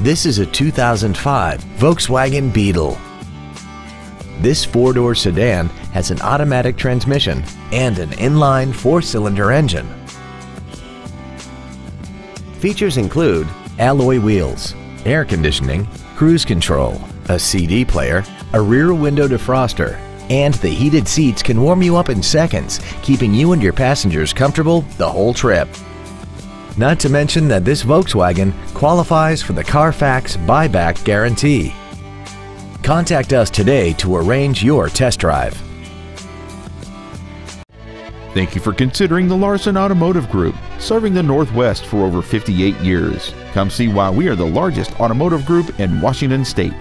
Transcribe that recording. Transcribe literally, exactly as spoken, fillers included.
This is a two thousand five Volkswagen Beetle. This four-door sedan has an automatic transmission and an inline four-cylinder engine. Features include alloy wheels, air conditioning, cruise control, a C D player, a rear window defroster, and the heated seats can warm you up in seconds, keeping you and your passengers comfortable the whole trip. Not to mention that this Volkswagen qualifies for the Carfax buyback guarantee. Contact us today to arrange your test drive. Thank you for considering the Larson Automotive Group, serving the Northwest for over fifty-eight years. Come see why we are the largest automotive group in Washington State.